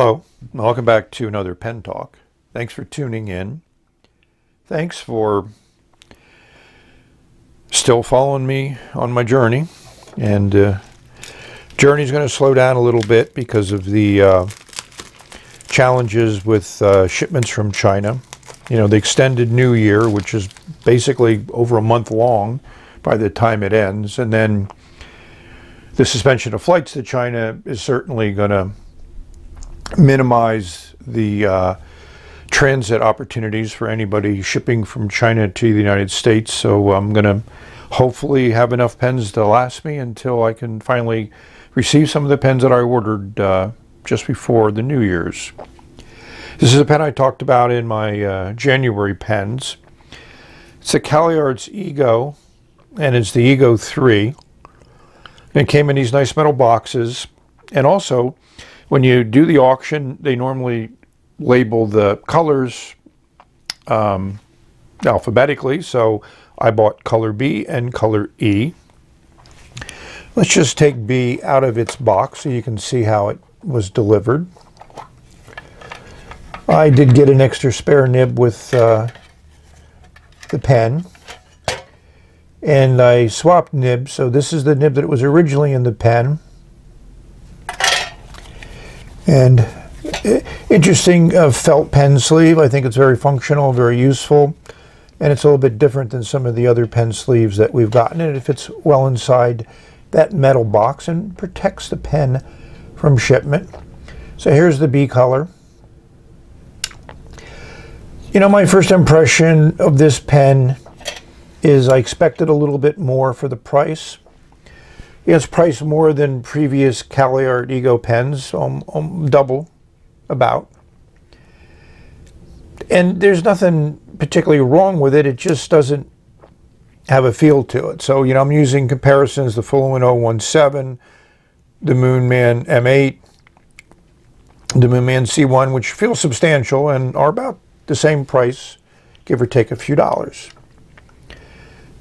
Hello, welcome back to another Pen Talk. Thanks for tuning in. Thanks for still following me on my journey. And journey's going to slow down a little bit because of the challenges with shipments from China. You know, the extended New Year, which is basically over a month long by the time it ends. And then the suspension of flights to China is certainly going to minimize the transit opportunities for anybody shipping from China to the United States. So I'm going to hopefully have enough pens to last me until I can finally receive some of the pens that I ordered just before the New Year's. This is a pen I talked about in my January pens. It's a CaliArts EGO, and it's the EGO 3. And it came in these nice metal boxes, and also when you do the auction, they normally label the colors alphabetically. So I bought color B and color E. Let's just take B out of its box so you can see how it was delivered. I did get an extra spare nib with the pen. And I swapped nibs. So this is the nib that was originally in the pen. And interesting felt pen sleeve. I think it's very functional, very useful, and it's a little bit different than some of the other pen sleeves that we've gotten, and it fits well inside that metal box and protects the pen from shipment. So here's the B color. You know, my first impression of this pen is I expected a little bit more for the price. It's priced more than previous CaliArts EGO pens, double about. And there's nothing particularly wrong with it. It just doesn't have a feel to it. So, you know, I'm using comparisons, the Fuliwen 017, the Moonman M8, the Moonman C1, which feel substantial and are about the same price, give or take a few dollars.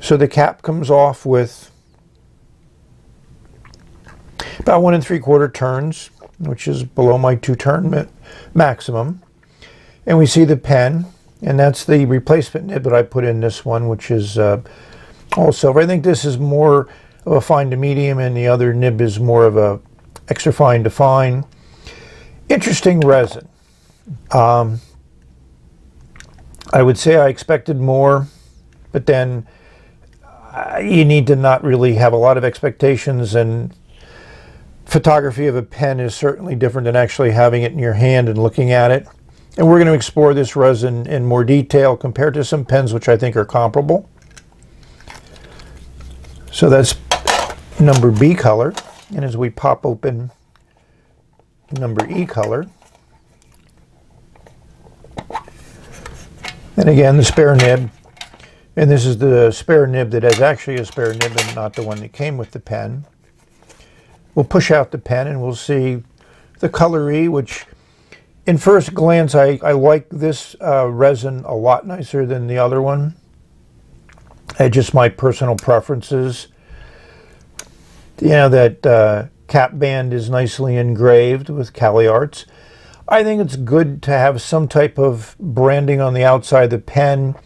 So the cap comes off with about 1 3/4 turns, which is below my 2-turn maximum. And we see the pen, and that's the replacement nib that I put in this one, which is all silver. I think this is more of a fine to medium, and the other nib is more of a extra fine to fine. Interesting resin. I would say I expected more, but then you need to not really have a lot of expectations, and photography of a pen is certainly different than actually having it in your hand and looking at it. And we're going to explore this resin in more detail compared to some pens which I think are comparable. So that's number B color. And as we pop open number E color, and again the spare nib, and this is the spare nib that is actually a spare nib and not the one that came with the pen. We'll push out the pen and we'll see the color E, which in first glance, I like this resin a lot nicer than the other one. Just my personal preferences. You know, that cap band is nicely engraved with CaliArts. I think it's good to have some type of branding on the outside of the pen,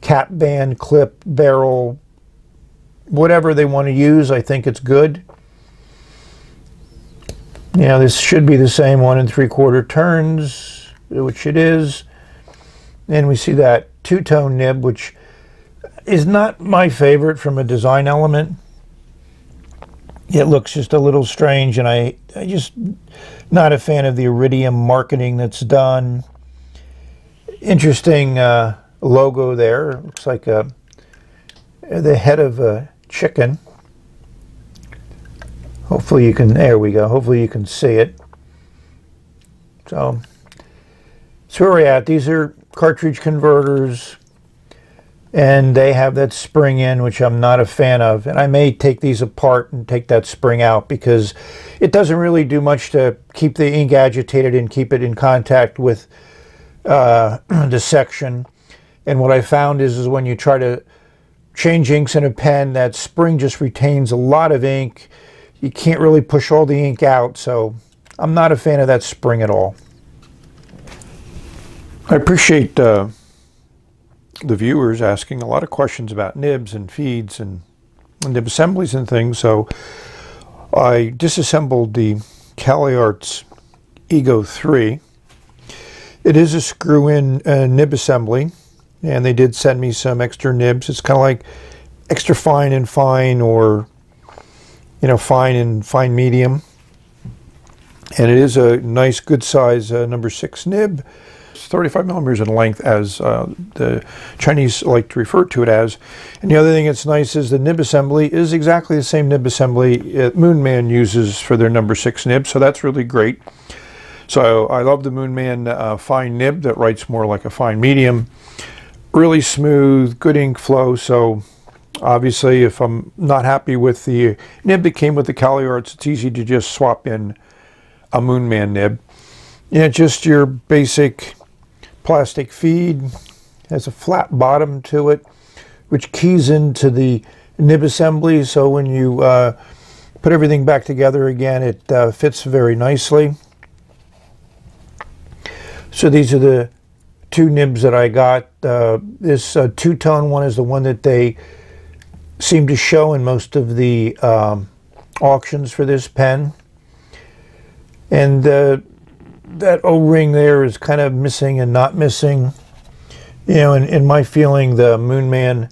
cap band, clip, barrel, whatever they want to use. I think it's good. You know, this should be the same 1 3/4 turns, which it is. And we see that two-tone nib, which is not my favorite from a design element. It looks just a little strange, and I just not a fan of the iridium marketing that's done. Interesting logo there. It looks like the head of a chicken. Hopefully you can, there we go, hopefully you can see it. So where we're at, these are cartridge converters, and they have that spring in, which I'm not a fan of. And I may take these apart and take that spring out, because it doesn't really do much to keep the ink agitated and keep it in contact with the section. And what I found is when you try to change inks in a pen, that spring just retains a lot of ink. You can't really push all the ink out, so I'm not a fan of that spring at all. I appreciate the viewers asking a lot of questions about nibs and feeds and nib assemblies and things. So I disassembled the CaliArts EGO 3. It is a screw-in nib assembly, and they did send me some extra nibs. It's kind of like extra fine and fine, or you know, fine and fine medium. And it is a nice, good size number 6 nib. It's 35 millimeters in length, as the Chinese like to refer to it as. And the other thing that's nice is the nib assembly is exactly the same nib assembly Moonman uses for their number 6 nib, so that's really great. So I love the Moonman fine nib that writes more like a fine medium. Really smooth, good ink flow. So obviously, if I'm not happy with the nib that came with the CaliArts, it's easy to just swap in a Moonman nib. Yeah, just your basic plastic feed. Has a flat bottom to it, which keys into the nib assembly. So when you put everything back together again, it fits very nicely. So these are the two nibs that I got. This two-tone one is the one that they seem to show in most of the auctions for this pen. And that O-ring there is kind of missing and not missing. You know, in my feeling, the Moonman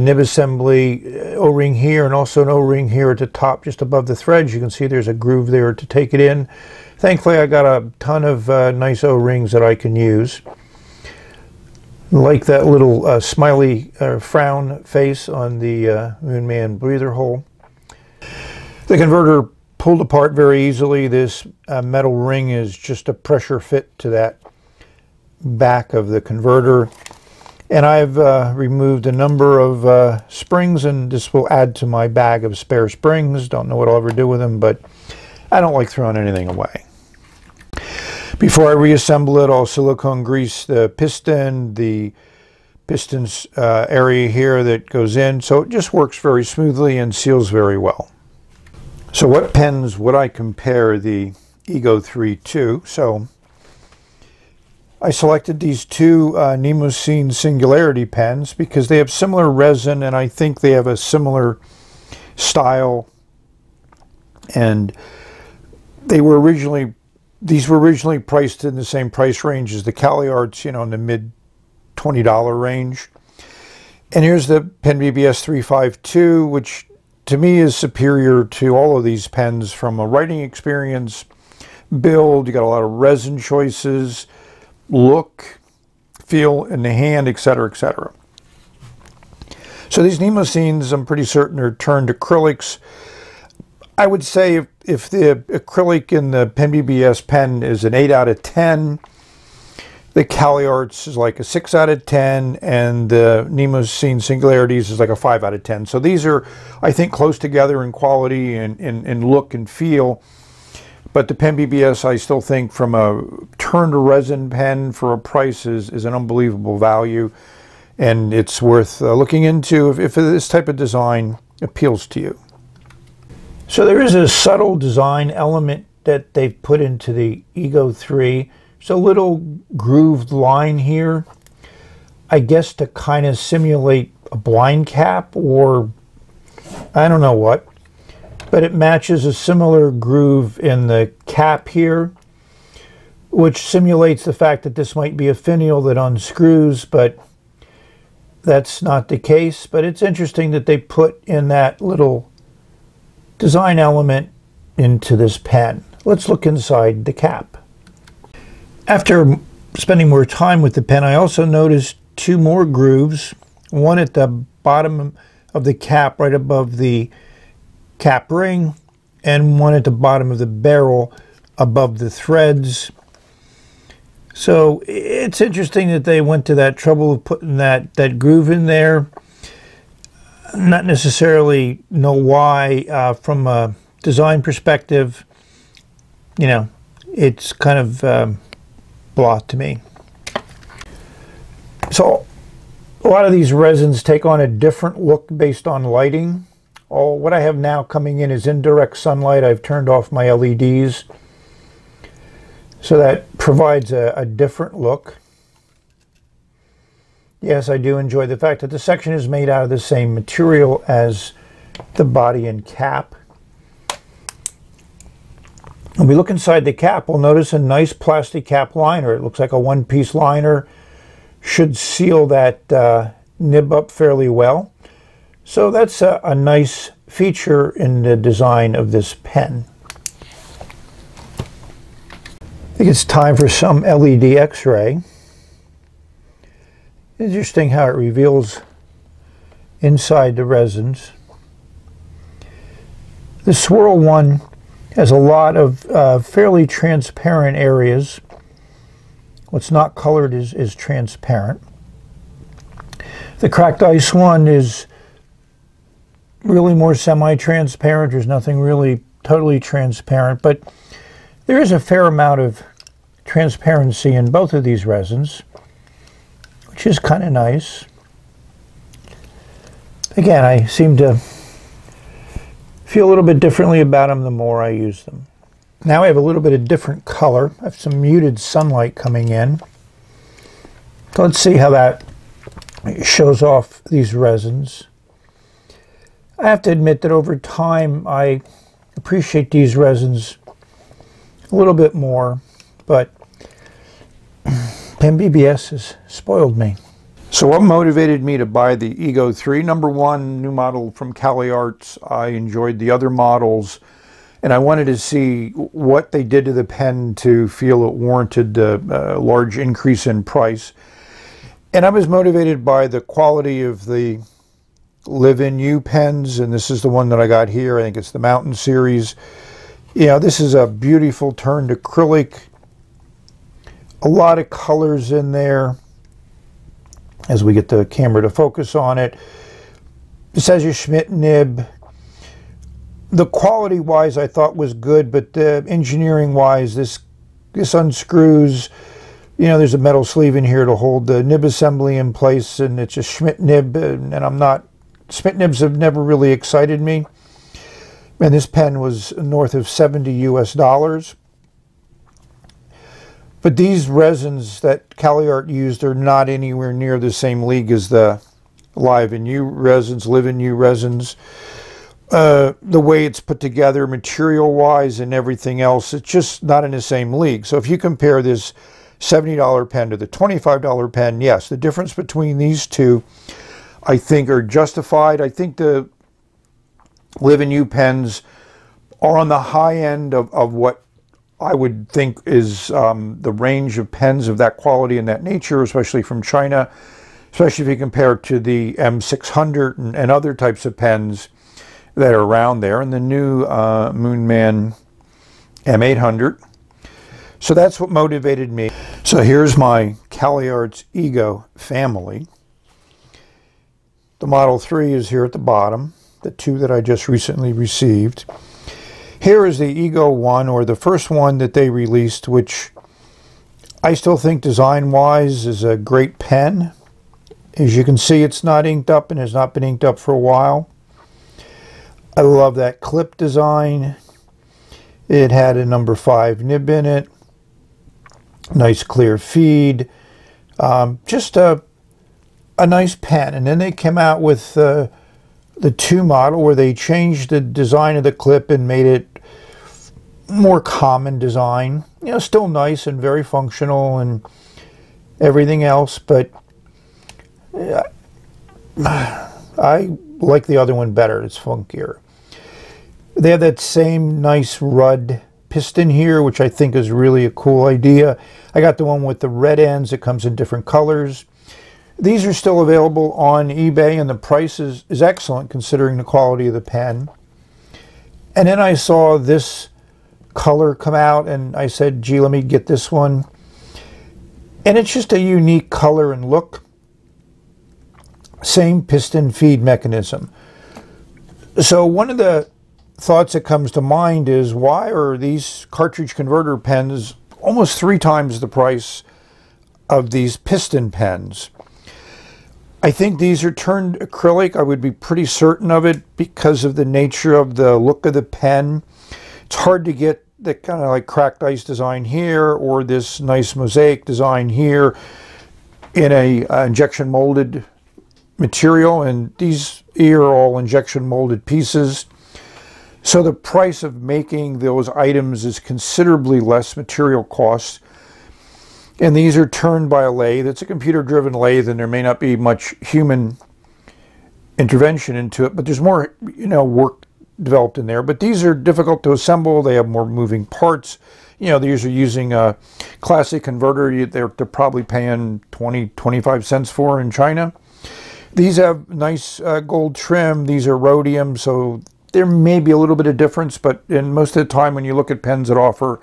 nib assembly O-ring here, and also an O-ring here at the top just above the threads. You can see there's a groove there to take it in. Thankfully, I got a ton of nice O-rings that I can use. Like that little smiley frown face on the Moonman breather hole. The converter pulled apart very easily. This metal ring is just a pressure fit to that back of the converter. And I've removed a number of springs, and this will add to my bag of spare springs. Don't know what I'll ever do with them, but I don't like throwing anything away. Before I reassemble it, I'll silicone grease the piston's area here that goes in. So it just works very smoothly and seals very well. So what pens would I compare the EGO 3 to? So I selected these two Nemosine Singularity pens because they have similar resin, and I think they have a similar style. And they were originally, these were originally priced in the same price range as the CaliArts, you know, in the mid $20 range. And here's the PenBBS 352, which to me is superior to all of these pens from a writing experience, build. You got a lot of resin choices, look, feel in the hand, etc., etc. So these Nemosines, I'm pretty certain, are turned acrylics. I would say if the acrylic in the PenBBS pen is an 8 out of 10, the CaliArts is like a 6 out of 10, and the Nemosine Singularities is like a 5 out of 10. So these are, I think, close together in quality and look and feel. But the PenBBS, I still think, from a turned resin pen for a price is an unbelievable value. And it's worth looking into if this type of design appeals to you. So there is a subtle design element that they've put into the EGO 3. It's a little grooved line here, I guess, to kind of simulate a blind cap, or I don't know what, but it matches a similar groove in the cap here, which simulates the fact that this might be a finial that unscrews, but that's not the case. But it's interesting that they put in that little design element into this pen. Let's look inside the cap. After spending more time with the pen, I also noticed two more grooves, one at the bottom of the cap right above the cap ring, and one at the bottom of the barrel above the threads. So it's interesting that they went to that trouble of putting that groove in there. Not necessarily know why from a design perspective. You know, it's kind of blah to me. So a lot of these resins take on a different look based on lighting. All what I have now coming in is indirect sunlight. I've turned off my LEDs, so that provides a different look. Yes, I do enjoy the fact that the section is made out of the same material as the body and cap. When we look inside the cap, we'll notice a nice plastic cap liner. It looks like a one-piece liner. Should seal that nib up fairly well. So that's a nice feature in the design of this pen. I think it's time for some LED X-ray. Interesting how it reveals inside the resins. The Swirl one has a lot of fairly transparent areas. What's not colored is transparent. The Cracked Ice one is really more semi-transparent. There's nothing really totally transparent, but there is a fair amount of transparency in both of these resins, which is kind of nice. Again, I seem to feel a little bit differently about them the more I use them. Now I have a little bit of different color. I have some muted sunlight coming in. So let's see how that shows off these resins. I have to admit that over time I appreciate these resins a little bit more, but PenBBS has spoiled me. So what motivated me to buy the EGO 3? Number one, new model from CaliArts. I enjoyed the other models, and I wanted to see what they did to the pen to feel it warranted a large increase in price. And I was motivated by the quality of the Live In You pens, and this is the one that I got here. I think it's the Mountain series. You know, this is a beautiful turned acrylic. A lot of colors in there as we get the camera to focus on it. This has your Schmidt nib. The quality wise I thought was good, but engineering wise this unscrews. You know, there's a metal sleeve in here to hold the nib assembly in place, and it's a Schmidt nib, and Schmidt nibs have never really excited me. And this pen was north of $70 US. But these resins that CaliArt used are not anywhere near the same league as the Live In You resins, Live In You resins. The way it's put together material-wise and everything else, it's just not in the same league. So if you compare this $70 pen to the $25 pen, yes, the difference between these two, I think, are justified. I think the Live In You pens are on the high end of what I would think is the range of pens of that quality and that nature, especially from China, especially if you compare it to the M600 and other types of pens that are around there, and the new Moonman M800. So that's what motivated me. So here's my CaliArts EGO family. The Model 3 is here at the bottom, the two that I just recently received. Here is the EGO 1, or the first one that they released, which I still think design-wise is a great pen. As you can see, it's not inked up and has not been inked up for a while. I love that clip design. It had a number 5 nib in it. Nice clear feed. Just a nice pen. And then they came out with the 2 model, where they changed the design of the clip and made it more common design. You know, still nice and very functional and everything else, but I like the other one better. It's funkier. They have that same nice Rudd piston here, which I think is really a cool idea. I got the one with the red ends. It comes in different colors. These are still available on eBay, and the price is excellent considering the quality of the pen. And then I saw this color come out, and I said, gee, let me get this one. And it's just a unique color and look. Same piston feed mechanism. So one of the thoughts that comes to mind is, why are these cartridge converter pens almost 3 times the price of these piston pens? I think these are turned acrylic. I would be pretty certain of it because of the nature of the look of the pen. It's hard to get the kind of like cracked ice design here or this nice mosaic design here. in a injection molded material, and these are all injection molded pieces. So the price of making those items is considerably less material cost. And these are turned by a lathe. It's a computer-driven lathe, and there may not be much human intervention into it, but there's more, you know, work developed in there. But these are difficult to assemble. They have more moving parts. You know, these are using a classic converter. They're probably paying 20, 25 cents for in China. These have nice gold trim. These are rhodium, so there may be a little bit of difference, but in most of the time when you look at pens that offer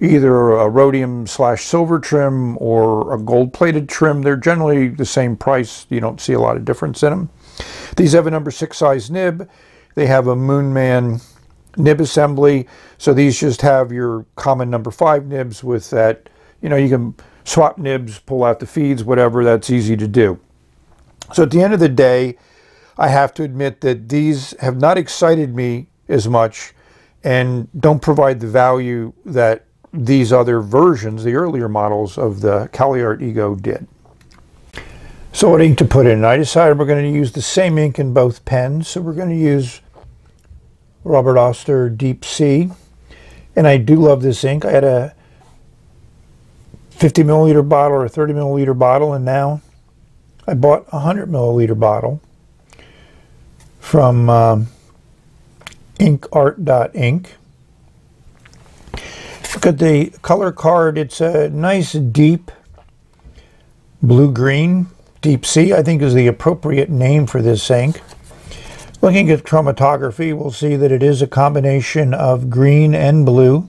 either a rhodium/silver trim or a gold-plated trim, they're generally the same price. You don't see a lot of difference in them. These have a number 6 size nib. They have a Moonman nib assembly. So these just have your common number 5 nibs with that. You know, you can swap nibs, pull out the feeds, whatever. That's easy to do. So at the end of the day, I have to admit that these have not excited me as much and don't provide the value that these other versions, the earlier models of the CaliArt EGO did. So what ink to put in? I decided we're going to use the same ink in both pens. So we're going to use Robert Oster Deep Sea. And I do love this ink. I had a 50 milliliter bottle or a 30 milliliter bottle, and now I bought a 100 milliliter bottle from inkart.inc. Look at the color card. It's a nice deep blue-green. Deep Sea, I think, is the appropriate name for this ink. Looking at chromatography, we'll see that it is a combination of green and blue.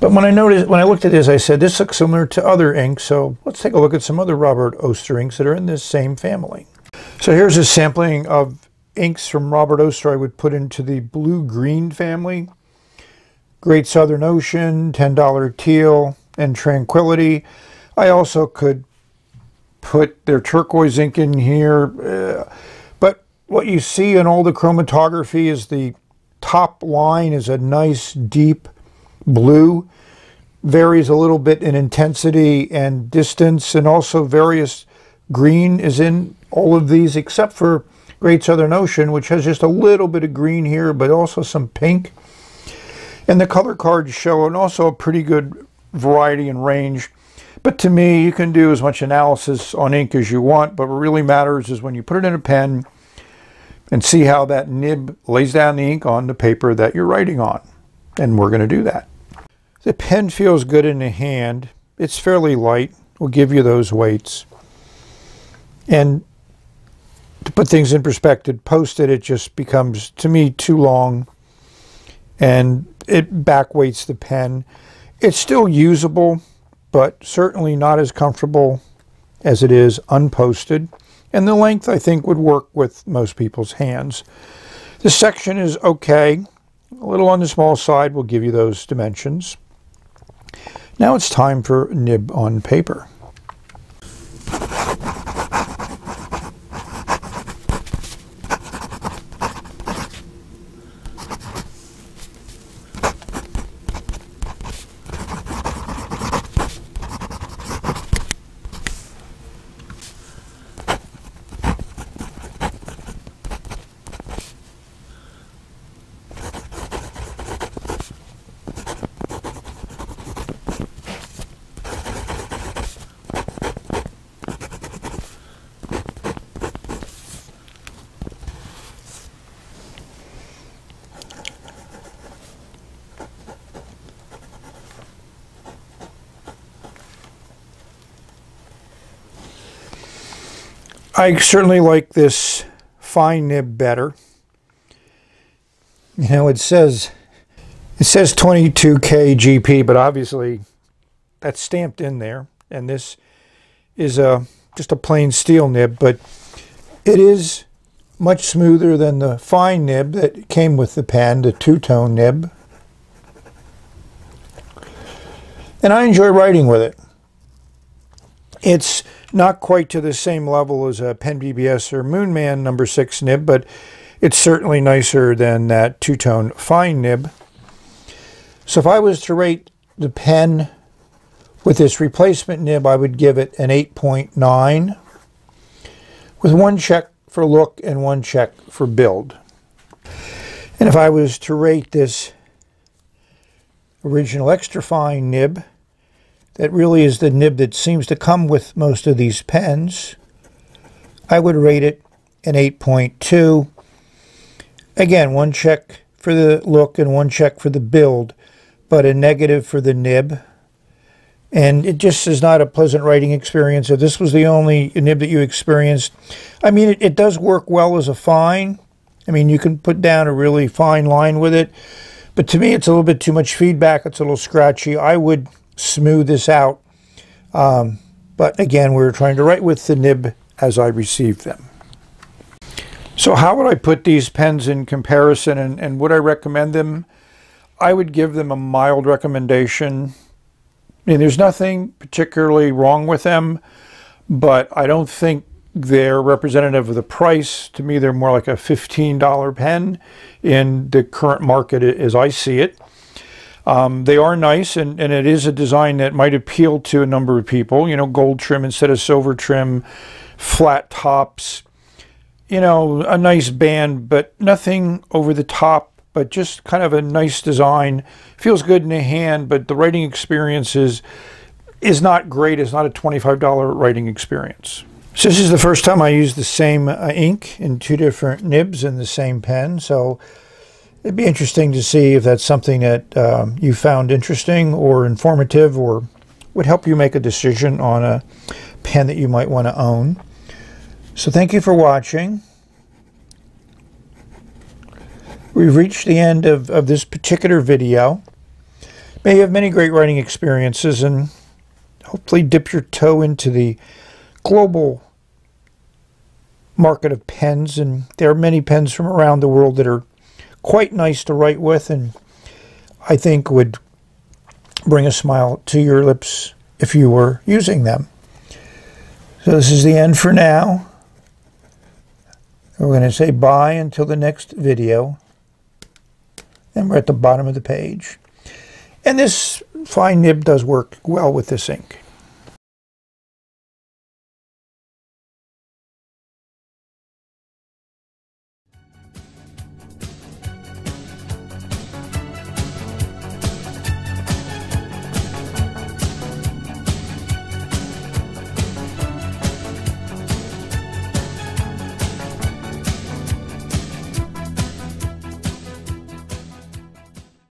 But when I looked at this, I said this looks similar to other inks. So let's take a look at some other Robert Oster inks that are in this same family. So here's a sampling of inks from Robert Oster I would put into the blue-green family. Great Southern Ocean, $10 Teal, and Tranquility. I also could put their turquoise ink in here. But what you see in all the chromatography is the top line is a nice deep blue. Varies a little bit in intensity and distance, and also various green is in all of these except for Great Southern Ocean, which has just a little bit of green here, but also some pink. And the color cards show, and also a pretty good variety and range. But to me, you can do as much analysis on ink as you want, but what really matters is when you put it in a pen and see how that nib lays down the ink on the paper that you're writing on. And we're going to do that. The pen feels good in the hand. It's fairly light. We'll give you those weights. And to put things in perspective, posted, it just becomes, to me, too long. And it backweights the pen. It's still usable, but certainly not as comfortable as it is unposted. And the length, I think, would work with most people's hands. The section is okay. A little on the small side. We'll give you those dimensions. Now it's time for nib on paper. I certainly like this fine nib better. You know, it says 22 kgp, but obviously that's stamped in there, and this is just a plain steel nib, but it is much smoother than the fine nib that came with the pen, the two-tone nib. And I enjoy writing with it. It's not quite to the same level as a PenBBS or Moonman No. 6 nib, but it's certainly nicer than that two-tone fine nib. So if I was to rate the pen With this replacement nib, I would give it an 8.9 with one check for look and one check for build. And if I was to rate this original extra fine nib, that really is the nib that seems to come with most of these pens, I would rate it an 8.2. Again, one check for the look and one check for the build, but a negative for the nib. And it just is not a pleasant writing experience. If this was the only nib that you experienced, I mean, it does work well as a fine. I mean, you can put down a really fine line with it, but to me, it's a little bit too much feedback. It's a little scratchy. I would smooth this out. But again, we're trying to write with the nib as I received them. So how would I put these pens in comparison, and would I recommend them? I would give them a mild recommendation. I mean, there's nothing particularly wrong with them, but I don't think they're representative of the price. To me, they're more like a $15 pen in the current market as I see it. They are nice, and it is a design that might appeal to a number of people. You know, gold trim instead of silver trim, flat tops, you know, a nice band, but nothing over the top. But just kind of a nice design. Feels good in the hand, but the writing experience is not great. It's not a $25 writing experience. So this is the first time I used the same ink in two different nibs in the same pen. So it'd be interesting to see if that's something that you found interesting or informative or would help you make a decision on a pen that you might want to own. So thank you for watching. We've reached the end of this particular video. May you have many great writing experiences and hopefully dip your toe into the global market of pens. And there are many pens from around the world that are quite nice to write with and I think would bring a smile to your lips if you were using them. So this is the end for now. We're going to say bye until the next video. And we're at the bottom of the page. And this fine nib does work well with this ink.